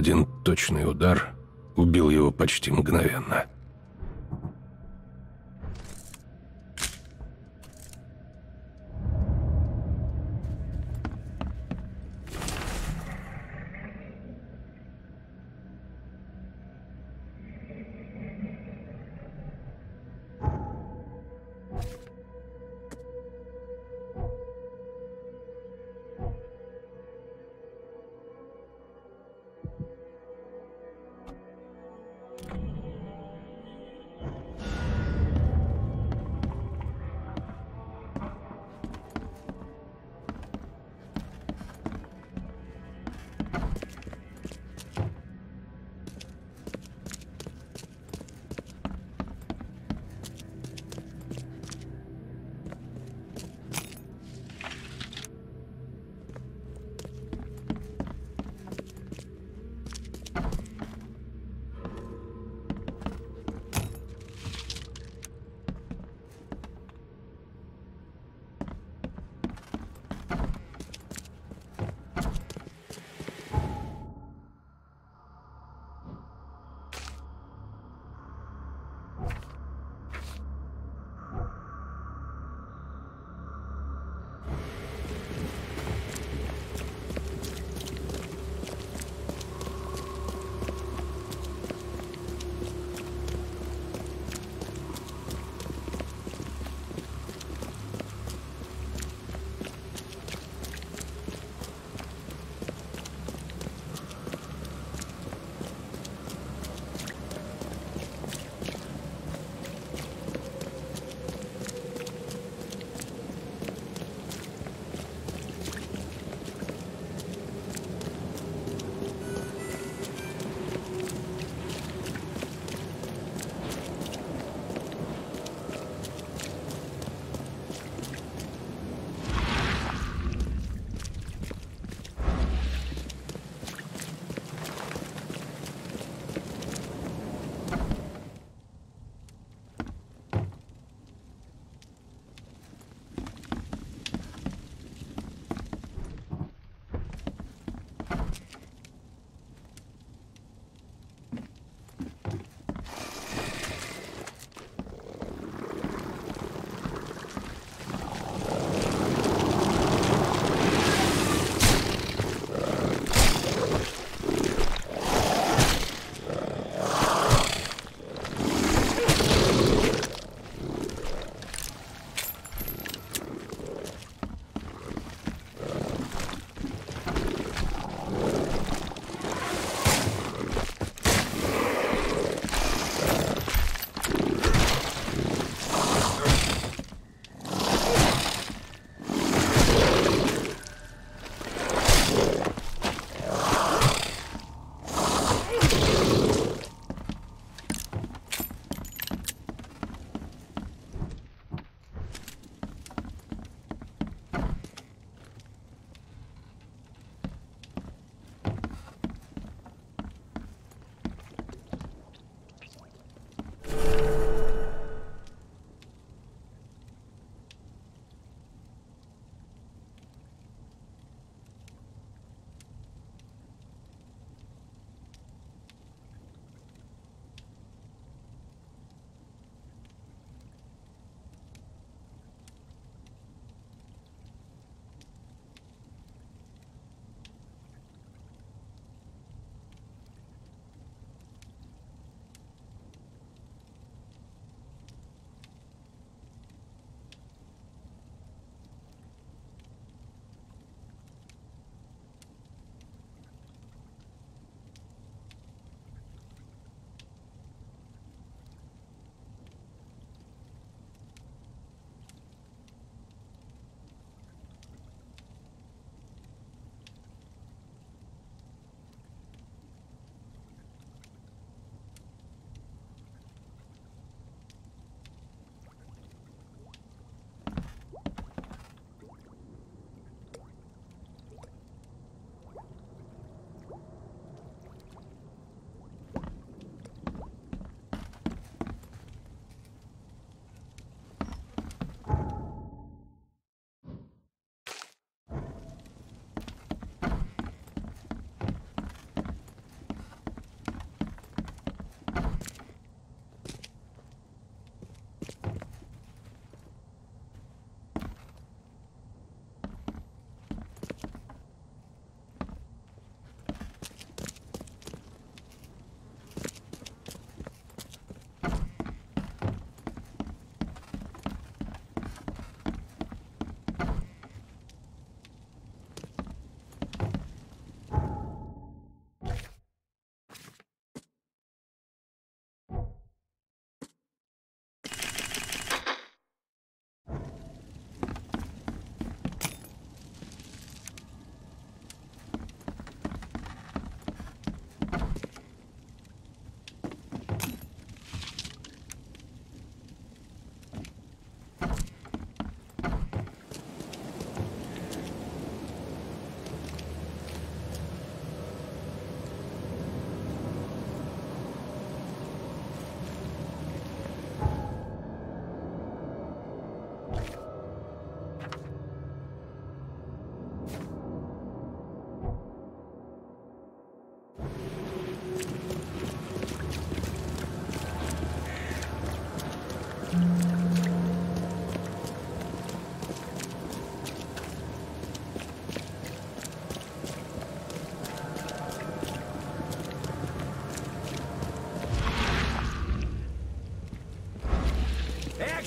Один точный удар убил его почти мгновенно.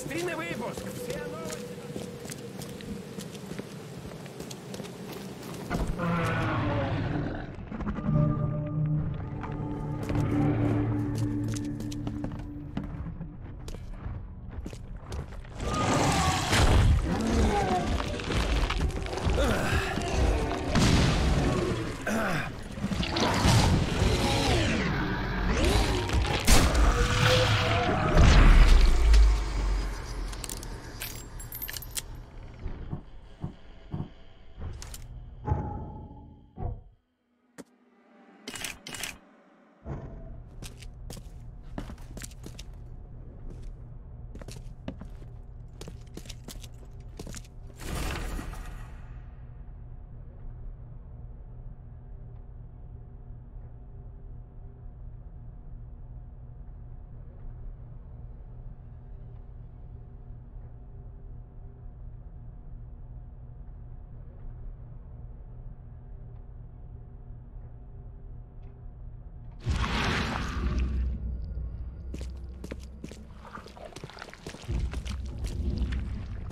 Экстренный выпуск.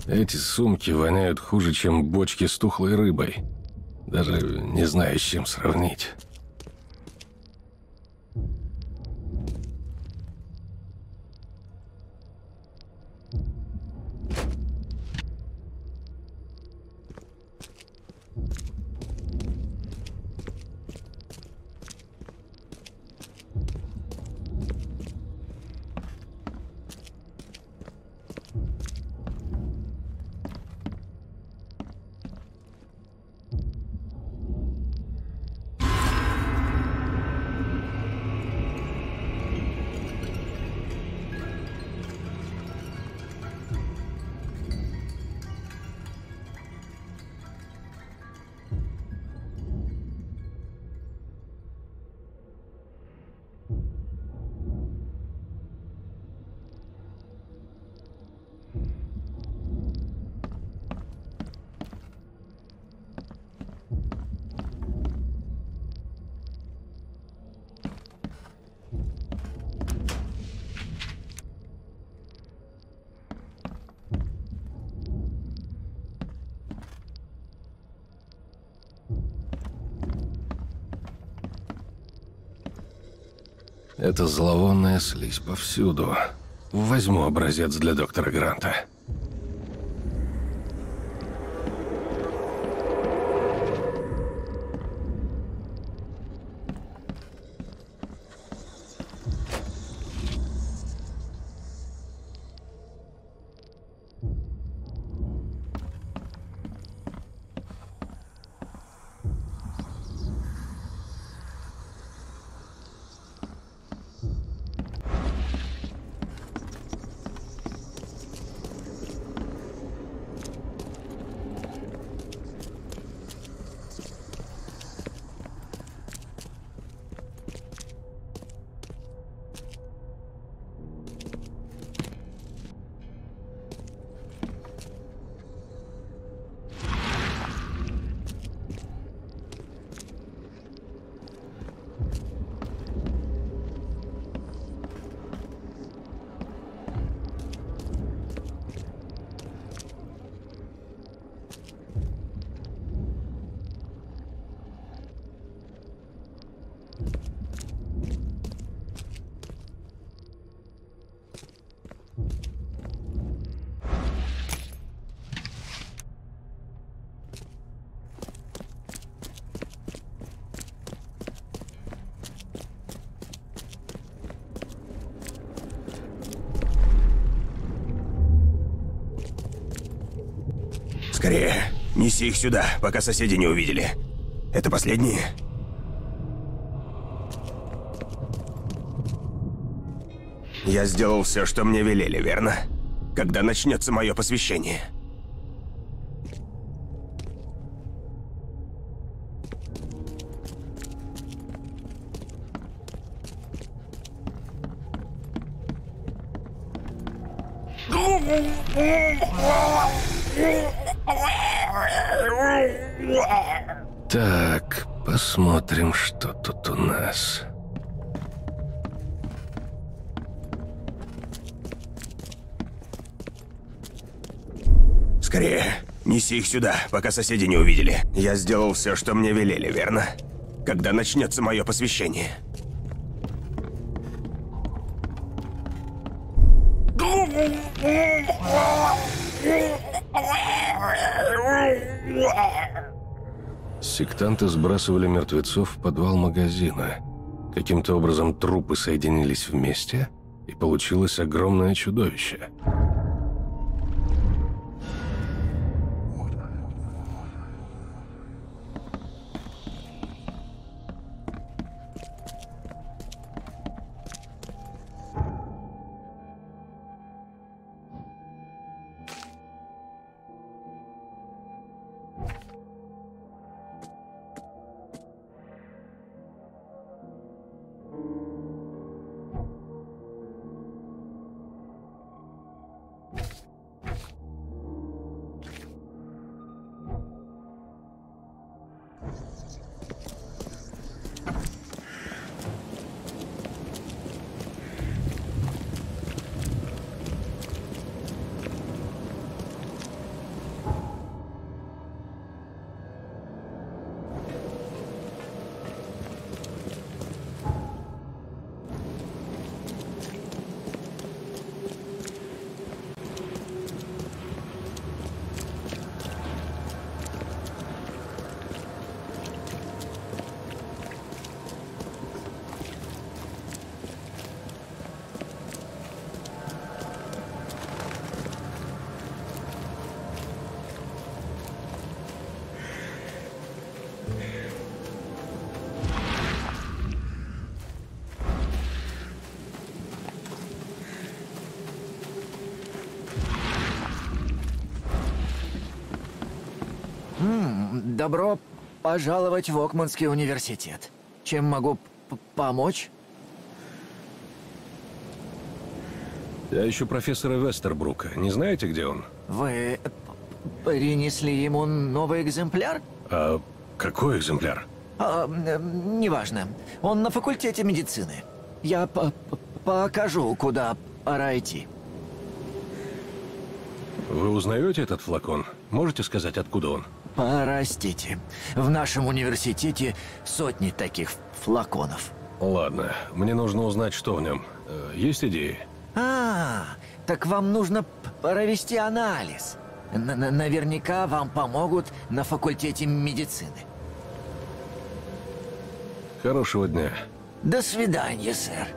Все эти сумки воняют хуже, чем бочки с тухлой рыбой. Даже не знаю, с чем сравнить. Эта зловонная слизь повсюду. Возьму образец для доктора Гранта. Скорее, неси их сюда, пока соседи не увидели. Это последние. Я сделал все, что мне велели, верно? Когда начнется мое посвящение? Так, посмотрим, что тут у нас. Скорее, неси их сюда, пока соседи не увидели. Я сделал все, что мне велели, верно? Когда начнется мое посвящение? Сектанты сбрасывали мертвецов в подвал магазина. Каким-то образом трупы соединились вместе, и получилось огромное чудовище. Добро пожаловать в Окманский университет. Чем могу помочь? Я ищу профессора Вестербрука. Не знаете, где он? Вы принесли ему новый экземпляр? А какой экземпляр? Неважно. Он на факультете медицины. Я покажу, куда пора идти. Вы узнаете этот флакон? Можете сказать, откуда он? Простите, в нашем университете сотни таких флаконов. Ладно, мне нужно узнать, что в нем. Есть идеи? Так вам нужно провести анализ. Наверняка вам помогут на факультете медицины. Хорошего дня. До свидания, сэр.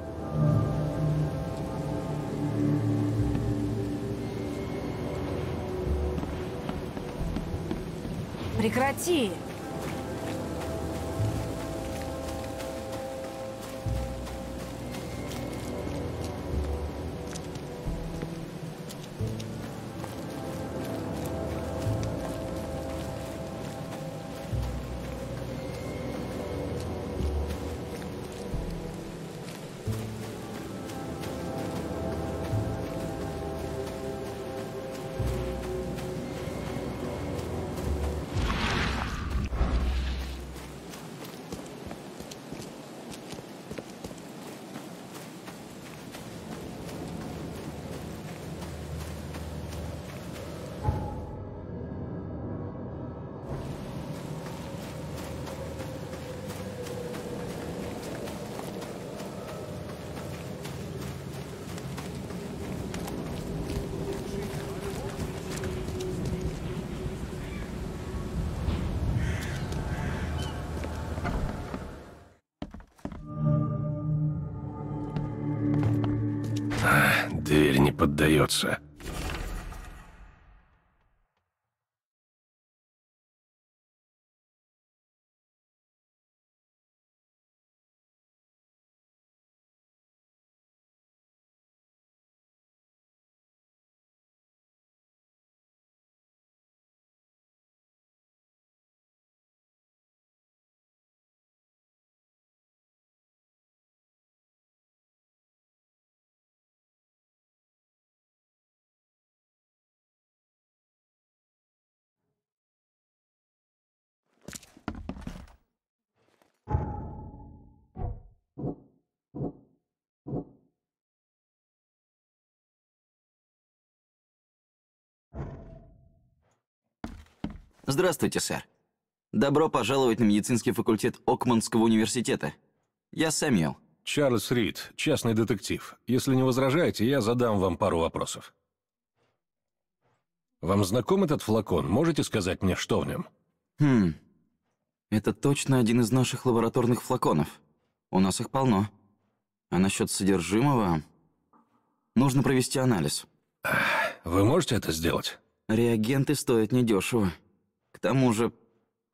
Прекрати! Дверь не поддается. Здравствуйте, сэр. Добро пожаловать на медицинский факультет Окманского университета. Я Сэмюэл. Чарльз Рид, частный детектив. Если не возражаете, я задам вам пару вопросов. Вам знаком этот флакон? Можете сказать мне, что в нем? Это точно один из наших лабораторных флаконов. У нас их полно. А насчет содержимого... Нужно провести анализ. Вы можете это сделать? Реагенты стоят недешево. К тому же,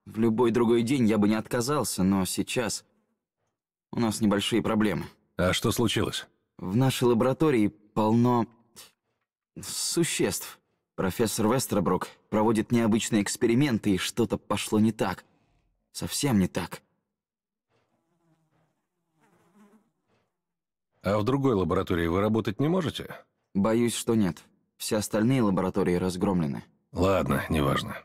в любой другой день я бы не отказался, но сейчас... У нас небольшие проблемы. А что случилось? В нашей лаборатории полно существ. Профессор Вестербрук проводит необычные эксперименты, и что-то пошло не так. Совсем не так. А в другой лаборатории вы работать не можете? Боюсь, что нет. Все остальные лаборатории разгромлены. Ладно, неважно.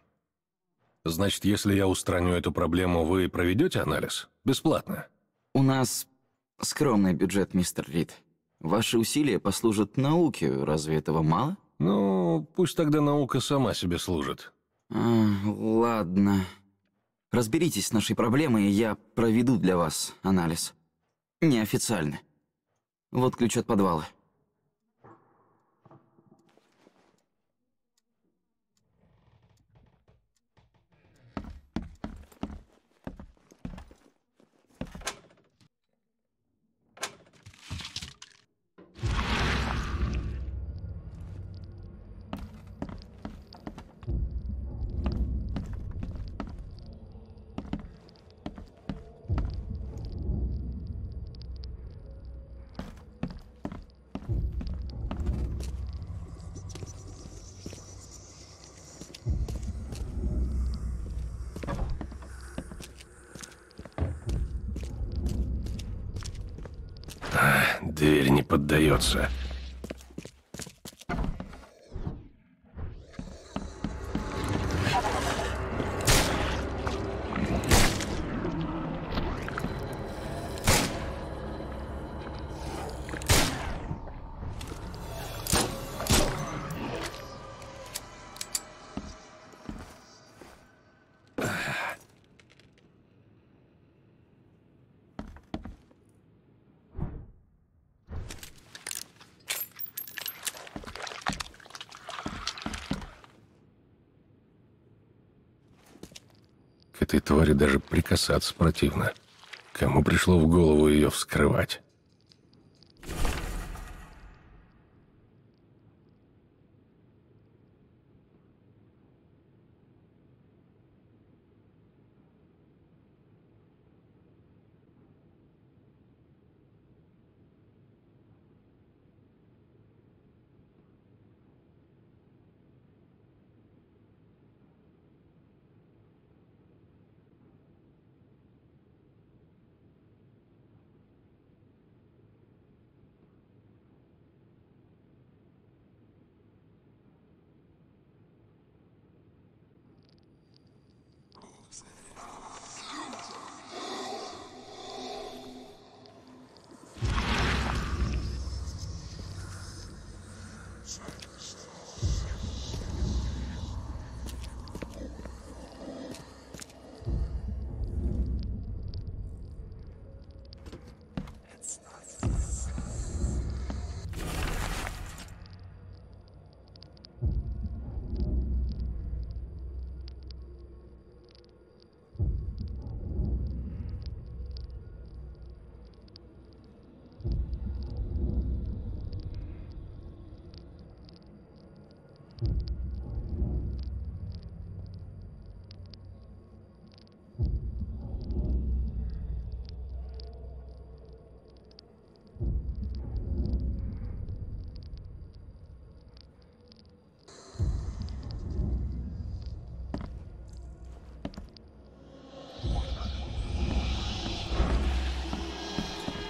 Значит, если я устраню эту проблему, вы проведете анализ? Бесплатно. У нас скромный бюджет, мистер Рид. Ваши усилия послужат науке. Разве этого мало? Ну, пусть тогда наука сама себе служит. Ладно. Разберитесь с нашей проблемой, и я проведу для вас анализ. Неофициально. Вот ключ от подвала. Дверь не поддается. Этой твари даже прикасаться противно. Кому пришло в голову ее вскрывать?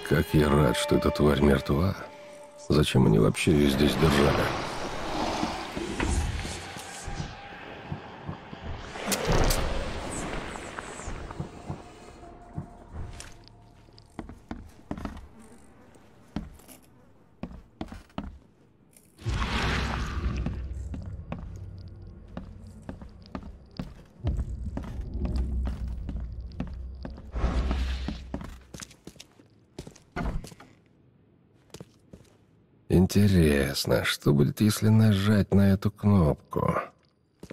Как я рад, что эта тварь мертва. Зачем они вообще ее здесь держали? Интересно, что будет, если нажать на эту кнопку?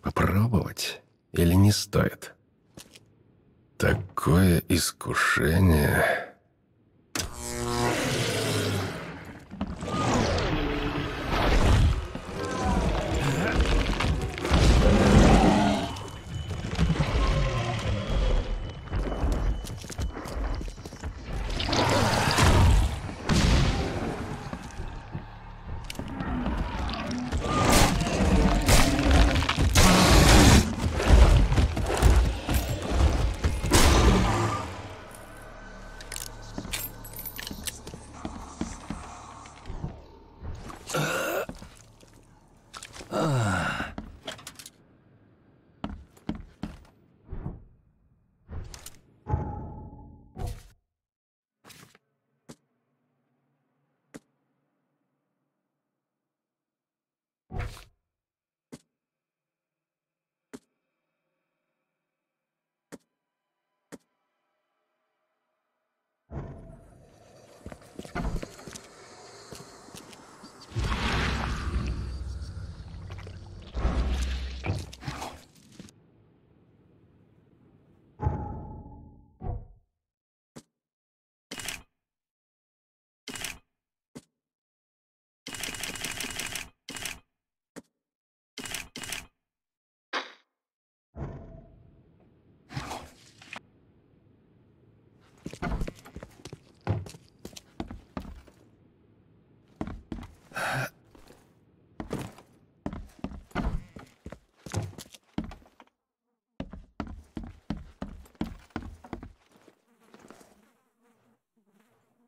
Попробовать или не стоит? Такое искушение...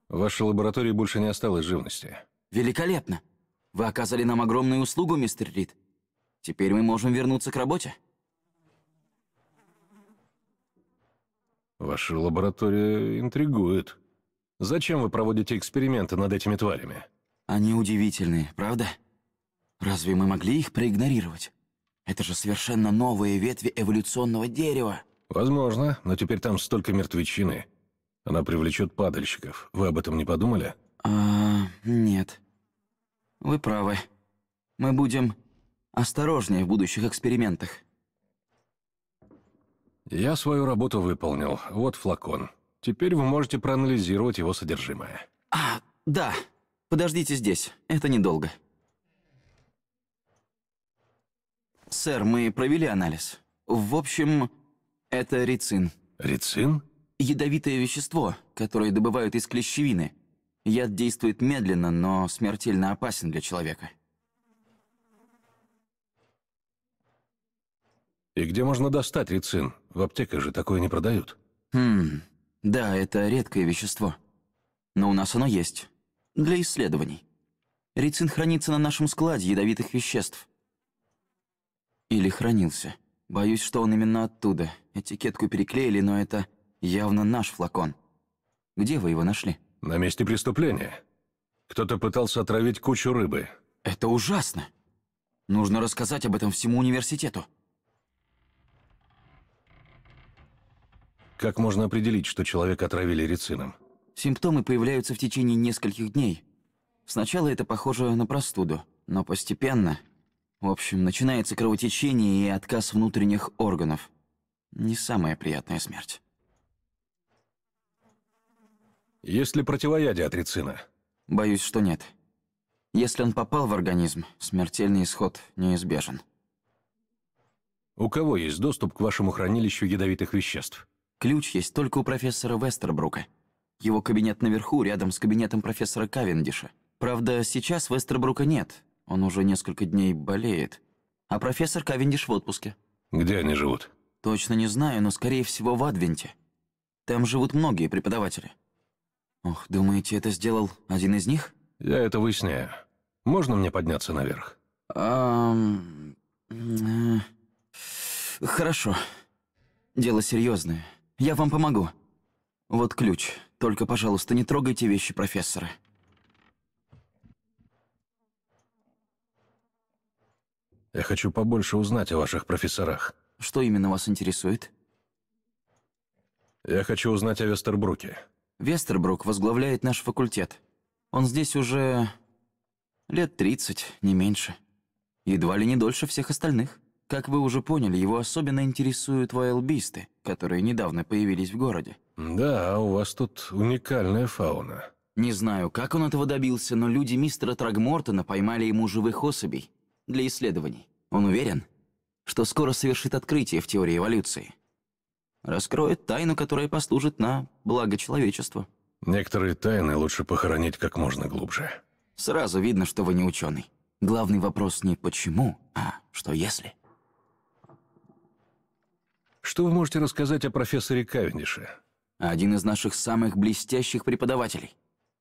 В вашей лаборатории больше не осталось живности. Великолепно! Вы оказали нам огромную услугу, мистер Рид. Теперь мы можем вернуться к работе. Ваша лаборатория интригует. Зачем вы проводите эксперименты над этими тварями? Они удивительные, правда? Разве мы могли их проигнорировать? Это же совершенно новые ветви эволюционного дерева. Возможно, но теперь там столько мертвечины. Она привлечет падальщиков. Вы об этом не подумали? Нет. Вы правы. Мы будем осторожнее в будущих экспериментах. Я свою работу выполнил. Вот флакон. Теперь вы можете проанализировать его содержимое. Да. Подождите здесь. Это недолго. Сэр, мы провели анализ. В общем, это рицин. Рицин? Ядовитое вещество, которое добывают из клещевины. Яд действует медленно, но смертельно опасен для человека. И где можно достать рицин? В аптеках же такое не продают. Да, это редкое вещество. Но у нас оно есть. Для исследований. Рицин хранится на нашем складе ядовитых веществ. Или хранился. Боюсь, что он именно оттуда. Этикетку переклеили, но это... явно наш флакон. Где вы его нашли? На месте преступления. Кто-то пытался отравить кучу рыбы. Это ужасно. Нужно рассказать об этом всему университету. Как можно определить, что человека отравили рицином? Симптомы появляются в течение нескольких дней. Сначала это похоже на простуду, но постепенно... В общем, начинается кровотечение и отказ внутренних органов. Не самая приятная смерть. Есть ли противоядие от рицина? Боюсь, что нет. Если он попал в организм, смертельный исход неизбежен. У кого есть доступ к вашему хранилищу ядовитых веществ? Ключ есть только у профессора Вестербрука. Его кабинет наверху, рядом с кабинетом профессора Кавендиша. Правда, сейчас Вестербрука нет. Он уже несколько дней болеет. А профессор Кавендиш в отпуске. Где они живут? Точно не знаю, но, скорее всего, в Адвенте. Там живут многие преподаватели. Ох, думаете, это сделал один из них? Я это выясняю. Можно мне подняться наверх? Хорошо. Дело серьезное. Я вам помогу. Вот ключ. Только, пожалуйста, не трогайте вещи профессора. Я хочу побольше узнать о ваших профессорах. Что именно вас интересует? Я хочу узнать о Вестербруке. Вестербрук возглавляет наш факультет. Он здесь уже Лет 30, не меньше. Едва ли не дольше всех остальных. Как вы уже поняли, его особенно интересуют вайлбисты, которые недавно появились в городе. Да, у вас тут уникальная фауна. Не знаю, как он этого добился, но люди мистера Трогмортона поймали ему живых особей для исследований. Он уверен, что скоро совершит открытие в теории эволюции. Раскроет тайну, которая послужит на благо человечеству. Некоторые тайны лучше похоронить как можно глубже. Сразу видно, что вы не ученый. Главный вопрос не почему, а что если. Что вы можете рассказать о профессоре Кавендише? Один из наших самых блестящих преподавателей.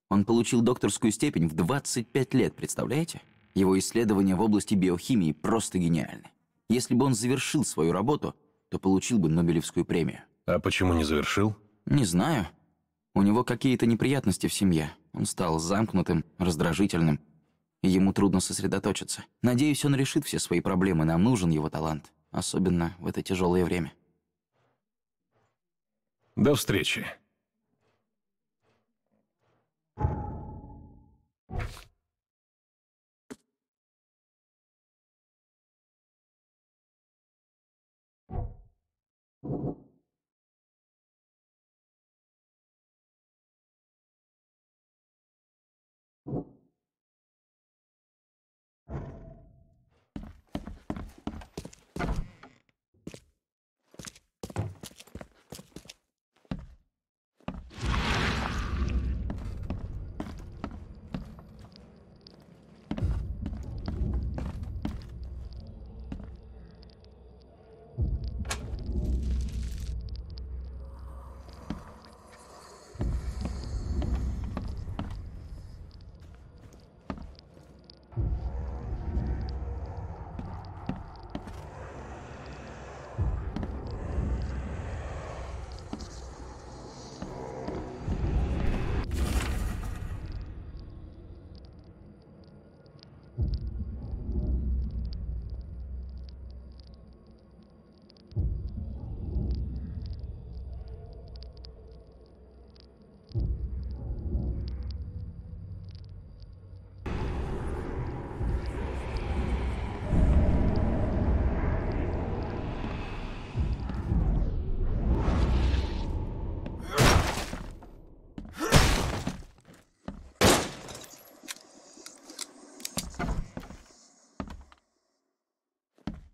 Он получил докторскую степень в 25 лет, представляете? Его исследования в области биохимии просто гениальны. Если бы он завершил свою работу, то получил бы Нобелевскую премию. А почему не завершил? Не знаю. У него какие-то неприятности в семье. Он стал замкнутым, раздражительным. Ему трудно сосредоточиться. Надеюсь, он решит все свои проблемы. Нам нужен его талант. Особенно в это тяжелое время. До встречи.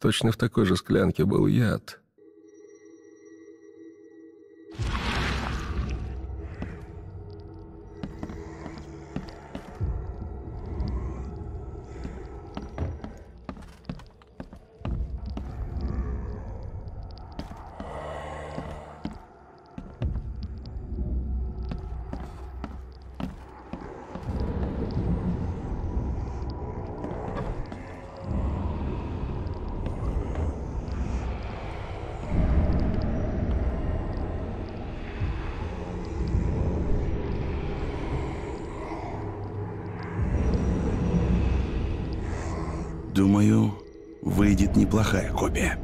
Точно в такой же склянке был яд. Думаю, выйдет неплохая копия.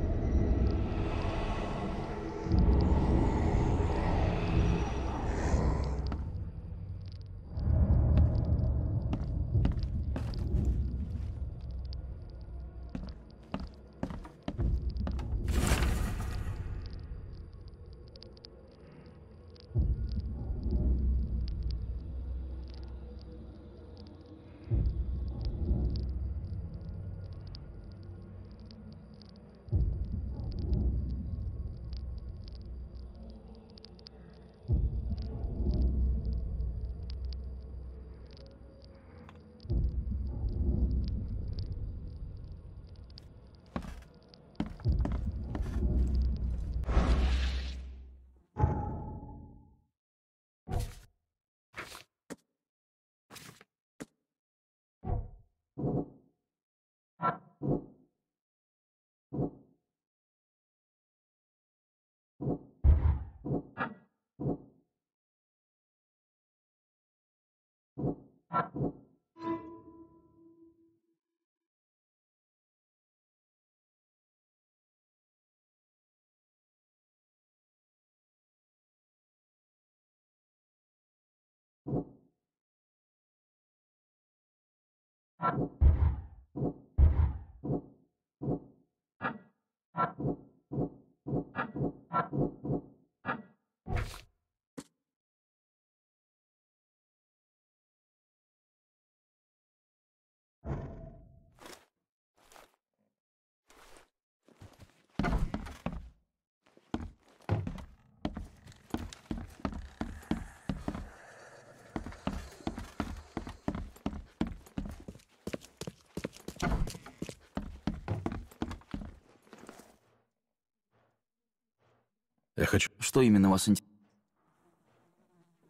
Я хочу... Что именно вас интересует?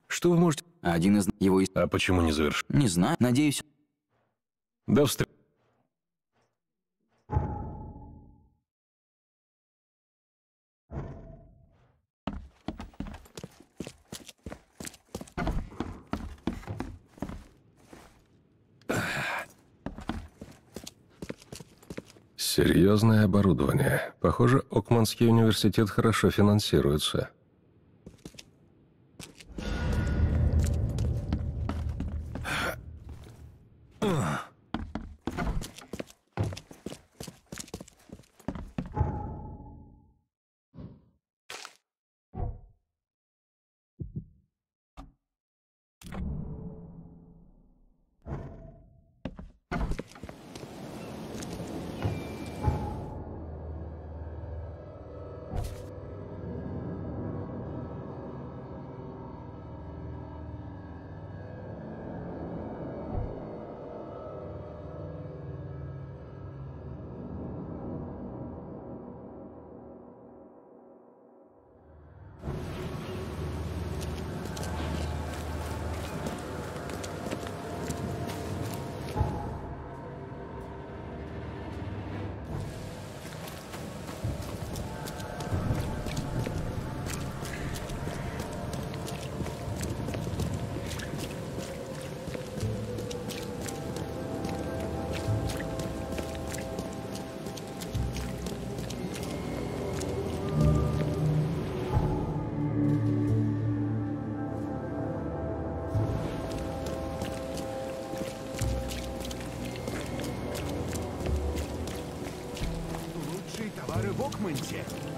Что вы можете... Один из его... А почему не завершил? Не знаю. Надеюсь... До встречи. Серьезное оборудование. Похоже, Окманский университет хорошо финансируется.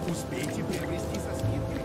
Успейте приобрести со скидкой.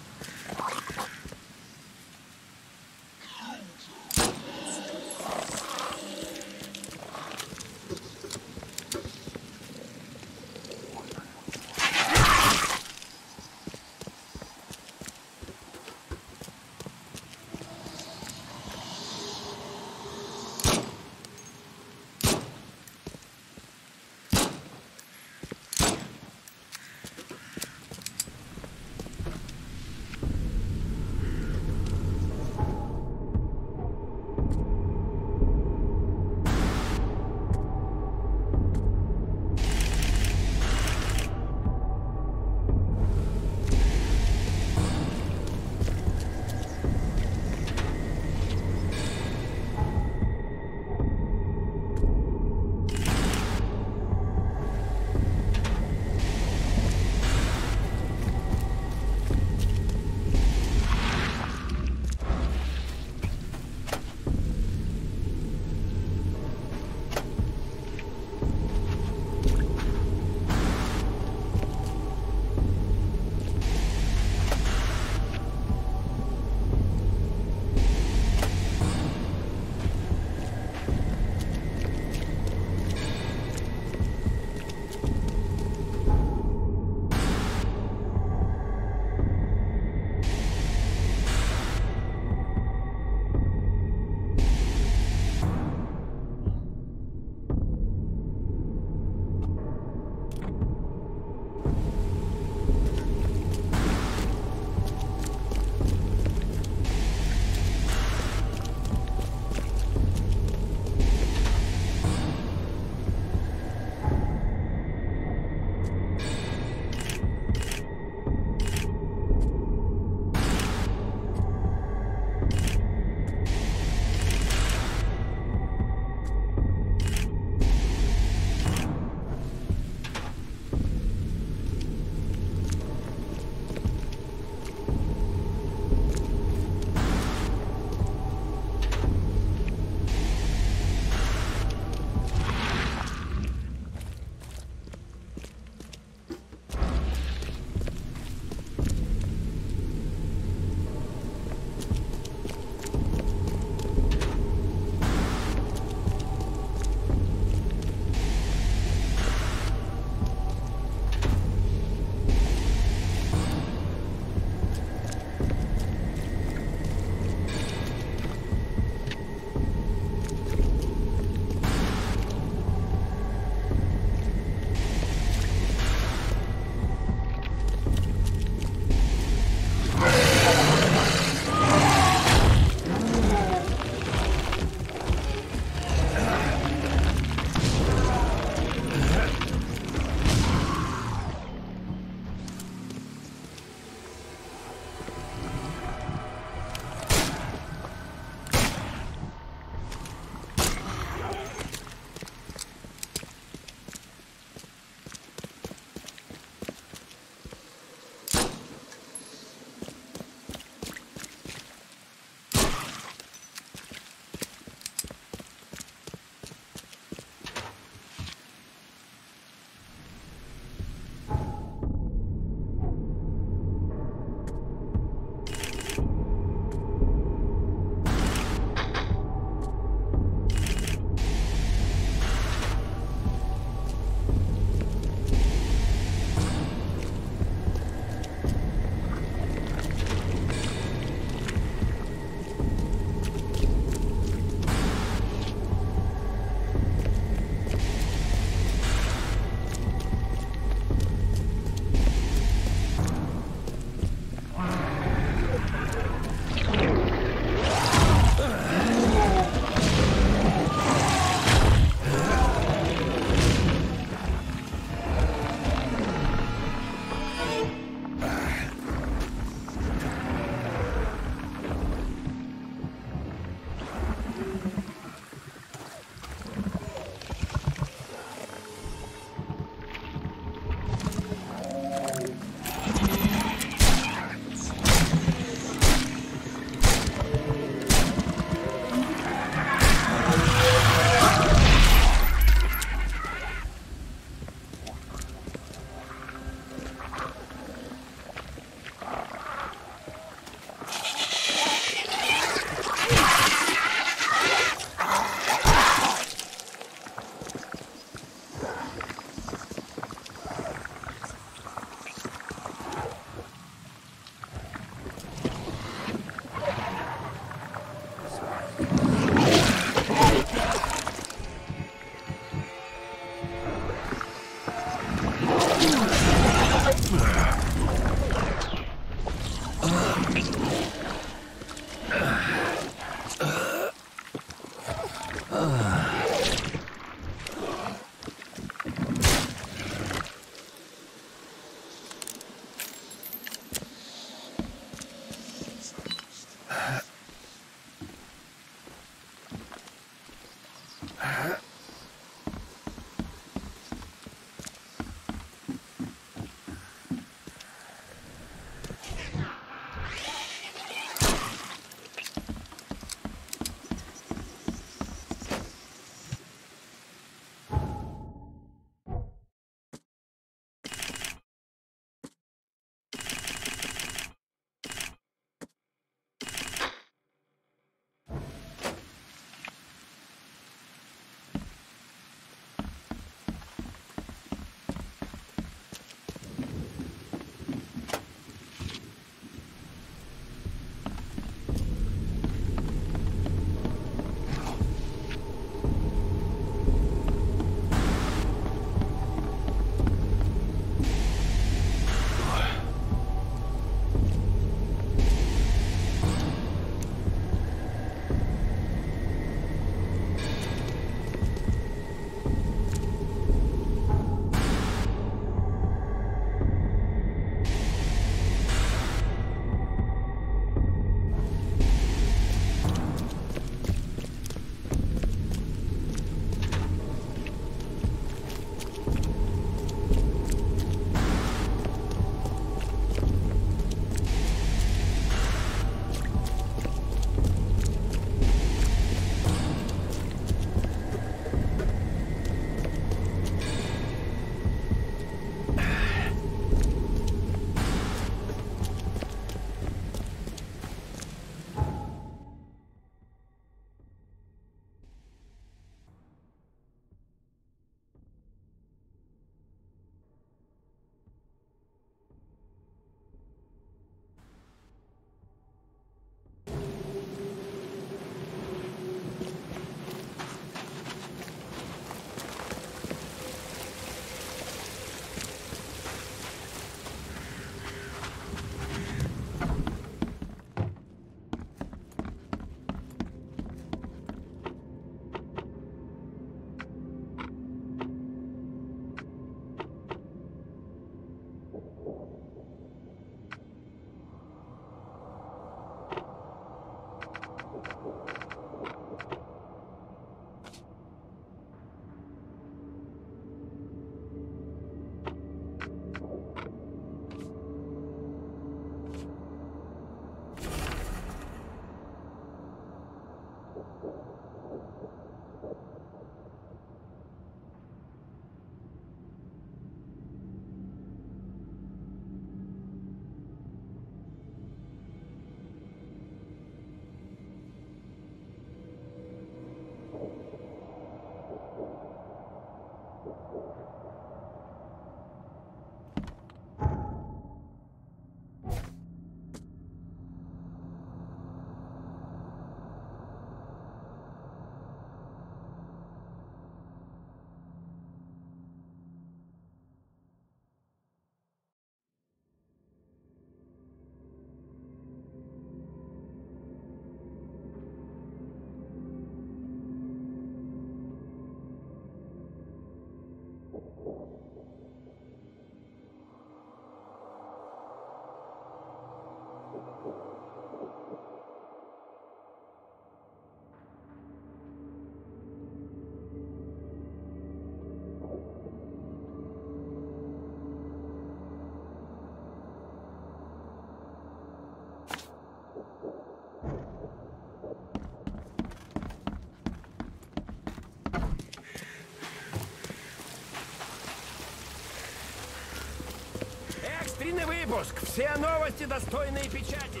Экстренный выпуск. Все новости достойные печати.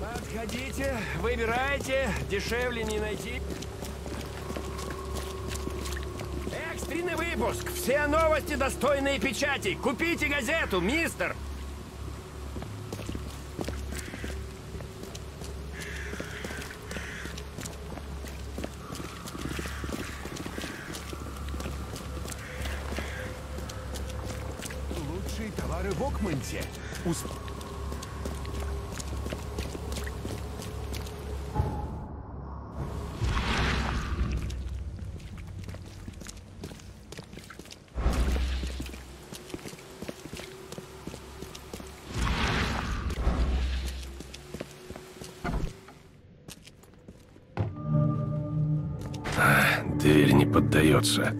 Подходите, выбирайте, дешевле не найти. Экстренный выпуск. Все новости достойные печати. Купите газету, мистер. пары в Окманте. Дверь не поддается.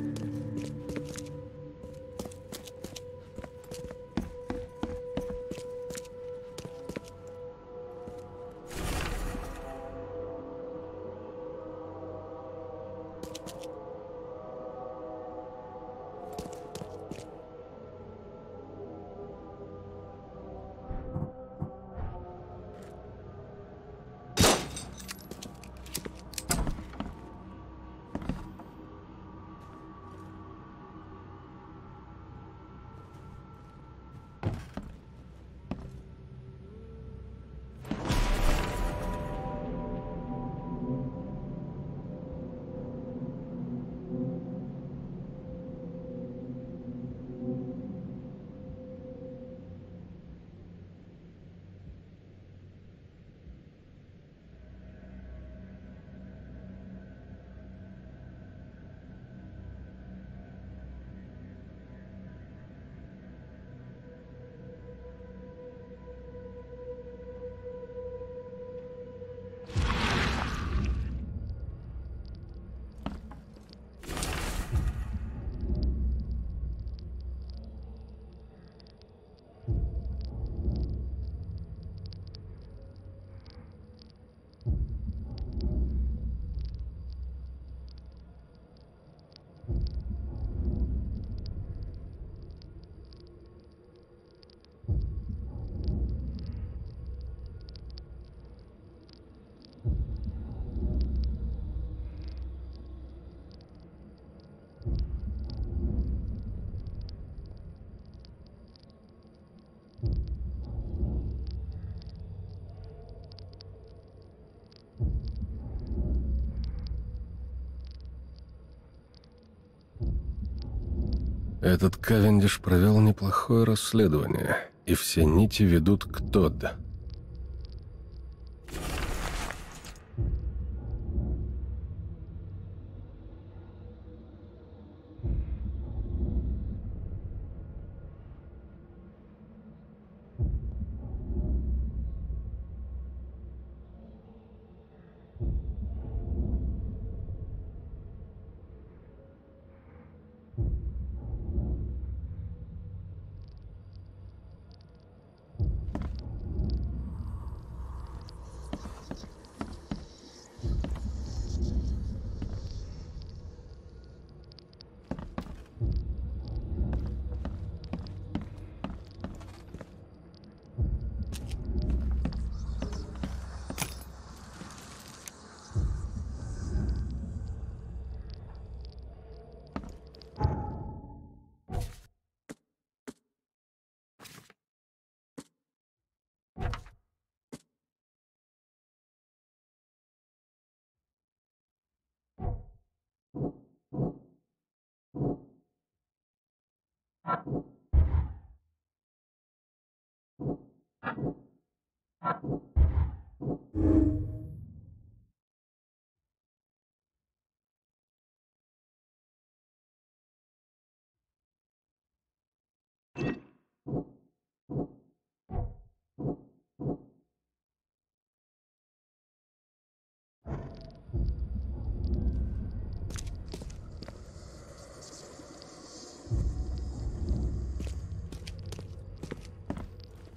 Этот Кавендиш провел неплохое расследование, и все нити ведут к ТОТ.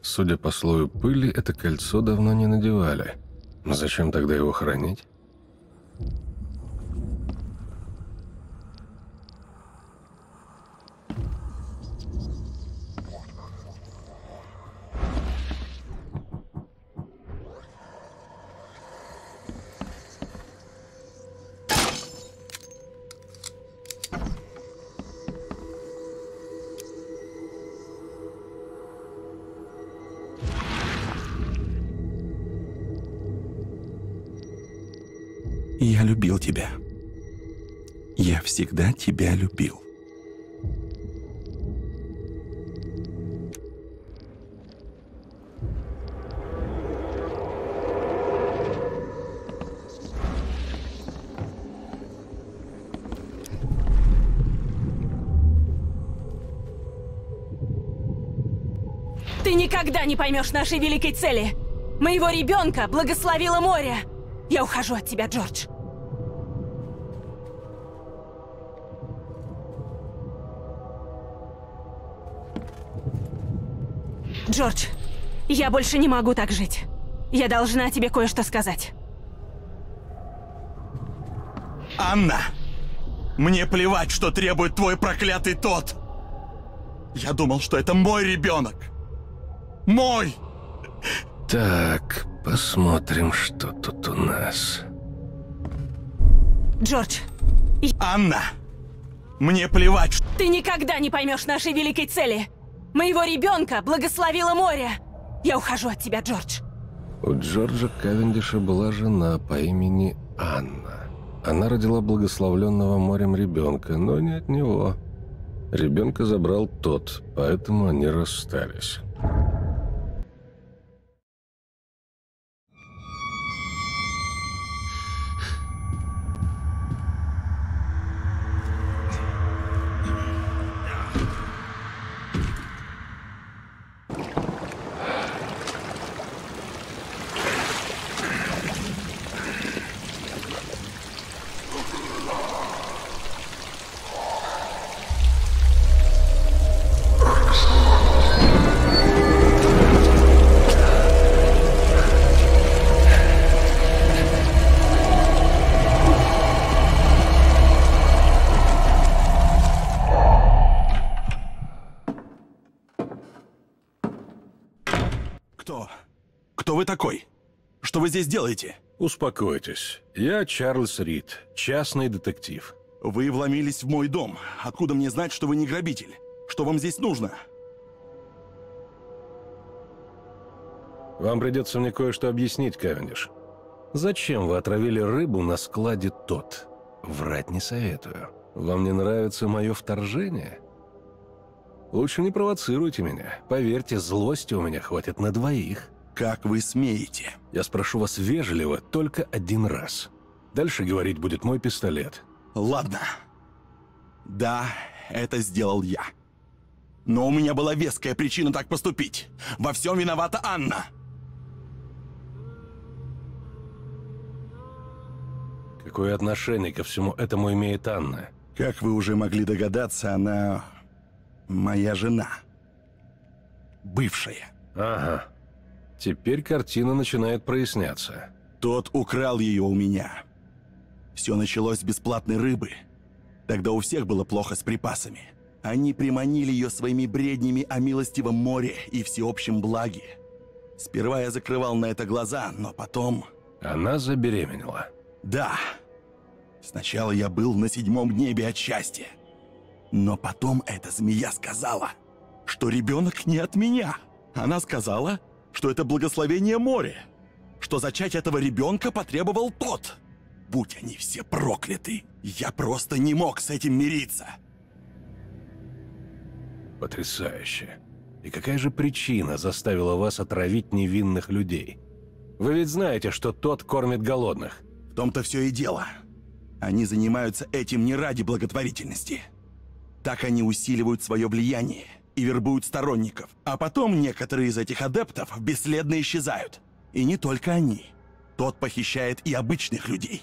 Судя по слою пыли, это кольцо давно не надевали. Зачем тогда его хранить? Я любил тебя. Я всегда тебя любил. Ты никогда не поймешь нашей великой цели. Моего ребенка благословило море. Я ухожу от тебя, Джордж. Джордж, я больше не могу так жить. Я должна тебе кое-что сказать. Анна, мне плевать, что требует твой проклятый ТОТ. Я думал, что это мой ребенок. Мой! Так, посмотрим, что тут у нас. Джордж. Анна, мне плевать, что... Ты никогда не поймешь нашей великой цели. Моего ребенка благословило море. Я ухожу от тебя, Джордж. У Джорджа Кавендиша была жена по имени Анна. Она родила благословленного морем ребенка, но не от него. Ребенка забрал ТОТ, поэтому они расстались. Такой. Что вы здесь делаете? Успокойтесь. Я Чарльз Рид, частный детектив. Вы вломились в мой дом. Откуда мне знать, что вы не грабитель? Что вам здесь нужно? Вам придется мне кое-что объяснить, Кавендиш. Зачем вы отравили рыбу на складе ТОТ? Врать не советую. Вам не нравится мое вторжение? Лучше не провоцируйте меня. Поверьте, злости у меня хватит на двоих. Как вы смеете? Я спрошу вас вежливо только один раз. Дальше говорить будет мой пистолет. Ладно. Да, это сделал я. Но у меня была веская причина так поступить. Во всем виновата Анна. Какое отношение ко всему этому имеет Анна? Как вы уже могли догадаться, она моя жена. Бывшая. Ага. Теперь картина начинает проясняться. ТОТ украл ее у меня. Все началось с бесплатной рыбы. Тогда у всех было плохо с припасами. Они приманили ее своими бреднями о милостивом море и всеобщем благе. Сперва я закрывал на это глаза, но потом... Она забеременела. Да. Сначала я был на седьмом небе от счастья. Но потом эта змея сказала, что ребенок не от меня. Она сказала... что это благословение моря, что зачать этого ребенка потребовал ТОТ. Будь они все прокляты, я просто не мог с этим мириться. Потрясающе. И какая же причина заставила вас отравить невинных людей? Вы ведь знаете, что ТОТ кормит голодных. В том-то все и дело. Они занимаются этим не ради благотворительности. Так они усиливают свое влияние и вербуют сторонников. А потом некоторые из этих адептов бесследно исчезают. И не только они. ТОТ похищает и обычных людей.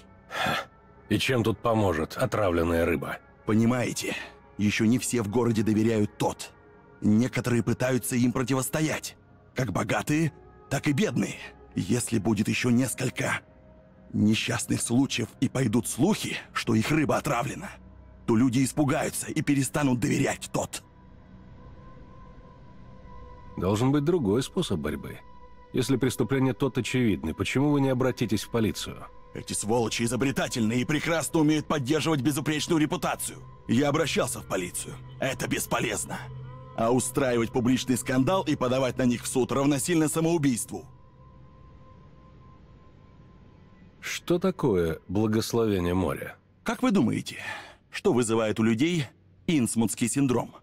И чем тут поможет отравленная рыба? Понимаете, еще не все в городе доверяют ТОТ. Некоторые пытаются им противостоять. Как богатые, так и бедные. Если будет еще несколько несчастных случаев и пойдут слухи, что их рыба отравлена, то люди испугаются и перестанут доверять ТОТ. Должен быть другой способ борьбы. Если преступление ТОТ очевидны, почему вы не обратитесь в полицию? Эти сволочи изобретательные и прекрасно умеют поддерживать безупречную репутацию. Я обращался в полицию. Это бесполезно. А устраивать публичный скандал и подавать на них в суд равносильно самоубийству. Что такое благословение моря? Как вы думаете, что вызывает у людей Инсмутский синдром?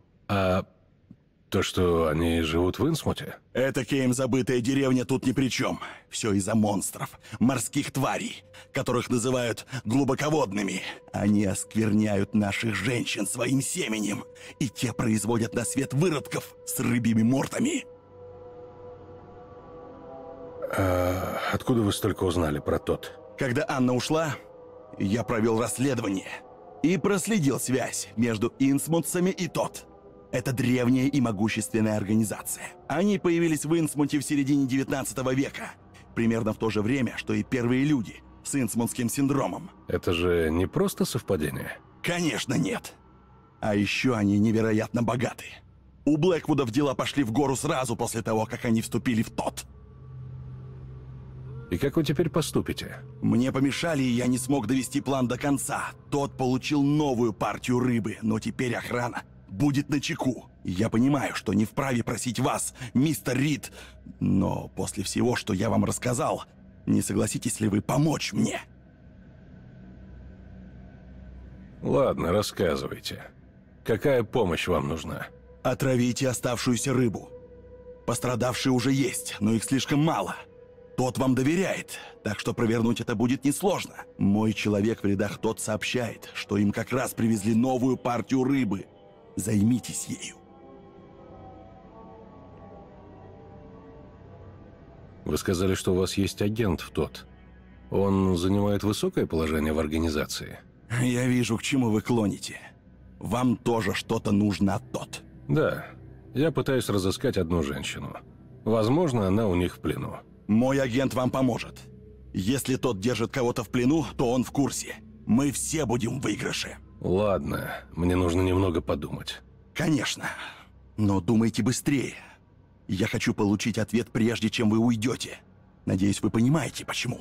То, что они живут в Инсмуте? Этакая им забытая деревня тут ни при чем. Все из-за монстров, морских тварей, которых называют глубоководными. Они оскверняют наших женщин своим семенем, и те производят на свет выродков с рыбьими мортами. Откуда вы столько узнали про ТОТ? Когда Анна ушла, я провел расследование и проследил связь между инсмутцами и ТОТ. Это древняя и могущественная организация. Они появились в Инсмуте в середине 19 века, примерно в то же время, что и первые люди с инсмутским синдромом. Это же не просто совпадение? Конечно, нет. А еще они невероятно богаты. У Блэквудов дела пошли в гору сразу после того, как они вступили в ТОТ. И как вы теперь поступите? Мне помешали, и я не смог довести план до конца. ТОТ получил новую партию рыбы, но теперь охрана будет начеку. Я понимаю, что не вправе просить вас, мистер Рид, но после всего, что я вам рассказал, не согласитесь ли вы помочь мне? Ладно, рассказывайте. Какая помощь вам нужна? Отравите оставшуюся рыбу. Пострадавшие уже есть, но их слишком мало. ТОТ вам доверяет, так что провернуть это будет несложно. Мой человек в рядах ТОТ сообщает, что им как раз привезли новую партию рыбы. Займитесь ею. Вы сказали, что у вас есть агент в ТОТ. Он занимает высокое положение в организации? Я вижу, к чему вы клоните. Вам тоже что-то нужно от ТОТ? Да. Я пытаюсь разыскать одну женщину. Возможно, она у них в плену. Мой агент вам поможет. Если ТОТ держит кого-то в плену, то он в курсе. Мы все будем в выигрыше. Ладно, мне нужно немного подумать. Конечно. Но думайте быстрее. Я хочу получить ответ, прежде чем вы уйдете. Надеюсь, вы понимаете, почему.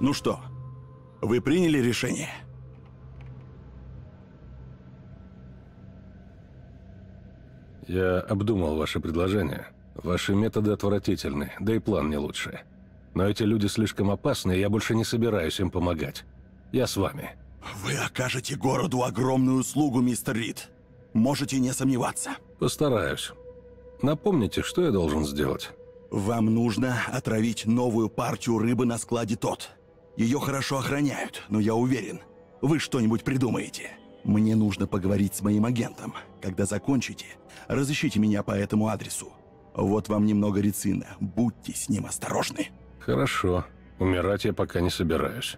Ну что, вы приняли решение? Я обдумал ваше предложение. Ваши методы отвратительны, да и план не лучше. Но эти люди слишком опасны, и я больше не собираюсь им помогать. Я с вами. Вы окажете городу огромную услугу, мистер Рид. Можете не сомневаться. Постараюсь. Напомните, что я должен сделать. Вам нужно отравить новую партию рыбы на складе ТОТ. Ее хорошо охраняют, но я уверен, вы что-нибудь придумаете. Мне нужно поговорить с моим агентом. Когда закончите, разыщите меня по этому адресу. Вот вам немного рицина. Будьте с ним осторожны. Хорошо. Умирать я пока не собираюсь.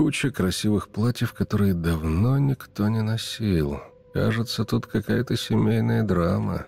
Куча красивых платьев, которые давно никто не носил. Кажется, тут какая-то семейная драма.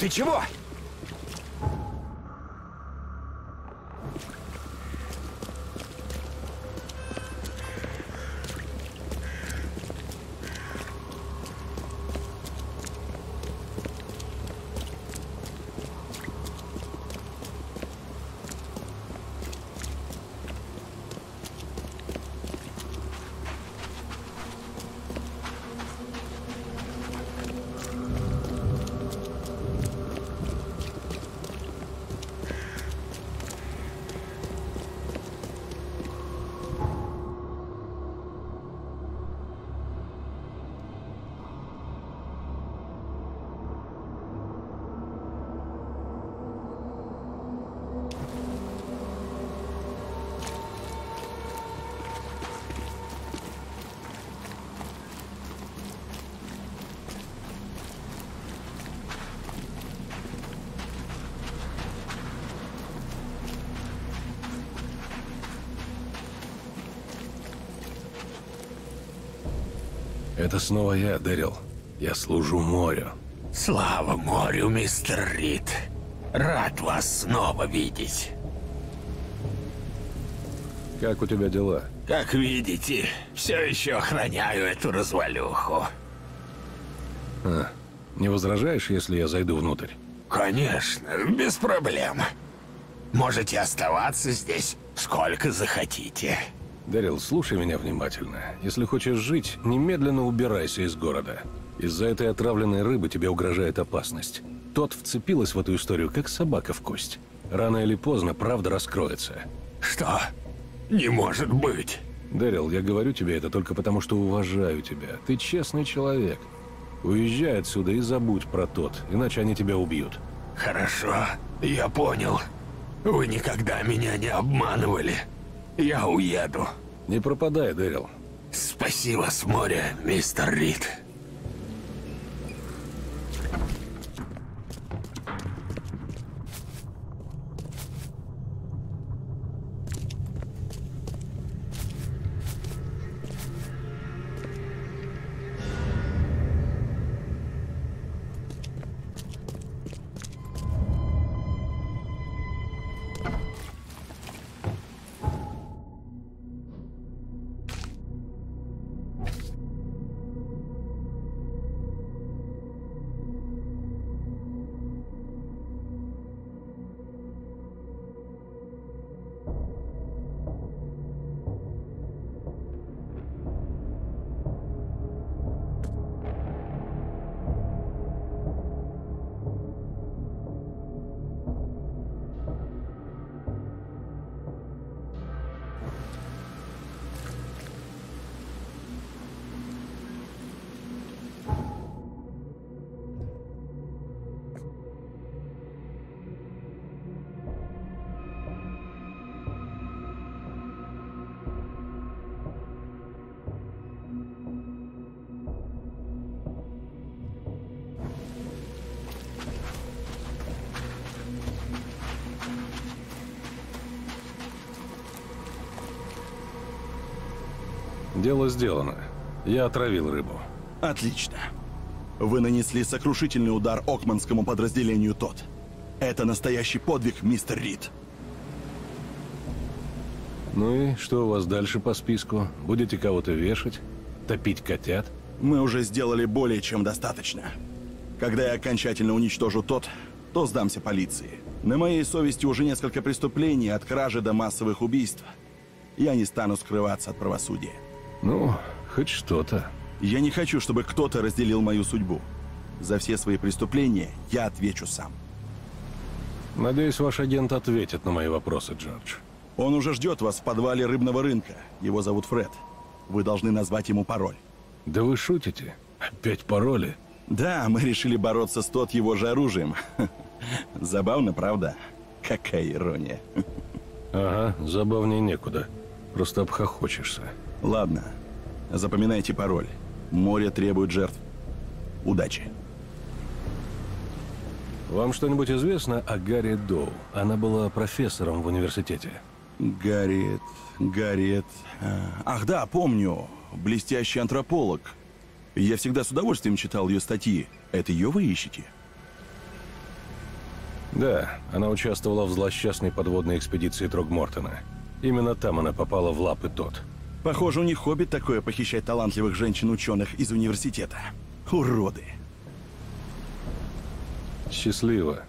Ты чего? Это снова я, Дэрил. Я служу морю. Слава морю, мистер Рид. Рад вас снова видеть. Как у тебя дела? Как видите, все еще охраняю эту развалюху. Не возражаешь, если я зайду внутрь? Конечно, без проблем. Можете оставаться здесь сколько захотите. Дэрил, слушай меня внимательно. Если хочешь жить, немедленно убирайся из города. Из-за этой отравленной рыбы тебе угрожает опасность. ТОТ вцепилась в эту историю, как собака в кость. Рано или поздно правда раскроется. Что? Не может быть! Дэрил, я говорю тебе это только потому, что уважаю тебя. Ты честный человек. Уезжай отсюда и забудь про ТОТ, иначе они тебя убьют. Хорошо, я понял. Вы никогда меня не обманывали. Я уеду. Не пропадай, Дэрил. Спасибо с моря, мистер Рид. Дело сделано. Я отравил рыбу. Отлично. Вы нанесли сокрушительный удар Окманскому подразделению ТОТ. Это настоящий подвиг, мистер Рид. Ну и что у вас дальше по списку? Будете кого-то вешать? Топить котят? Мы уже сделали более чем достаточно. Когда я окончательно уничтожу ТОТ, то сдамся полиции. На моей совести уже несколько преступлений, от кражи до массовых убийств. Я не стану скрываться от правосудия. Ну, хоть что-то. Я не хочу, чтобы кто-то разделил мою судьбу. За все свои преступления я отвечу сам. Надеюсь, ваш агент ответит на мои вопросы, Джордж. Он уже ждет вас в подвале рыбного рынка. Его зовут Фред. Вы должны назвать ему пароль. Да вы шутите? Опять пароли? Да, мы решили бороться с ТОТ его же оружием. Забавно, правда? Какая ирония. Ага, забавнее некуда. Просто обхохочешься. Ладно, запоминайте пароль. Море требует жертв. Удачи. Вам что-нибудь известно о Гарри Доу? Она была профессором в университете. Гарриет... Ах да, помню. Блестящий антрополог. Я всегда с удовольствием читал ее статьи. Это ее вы ищете? Да, она участвовала в злосчастной подводной экспедиции Трогмортона. Именно там она попала в лапы ТОТ. Похоже, у них хобби такое — похищать талантливых женщин-ученых из университета. Уроды. Счастливо.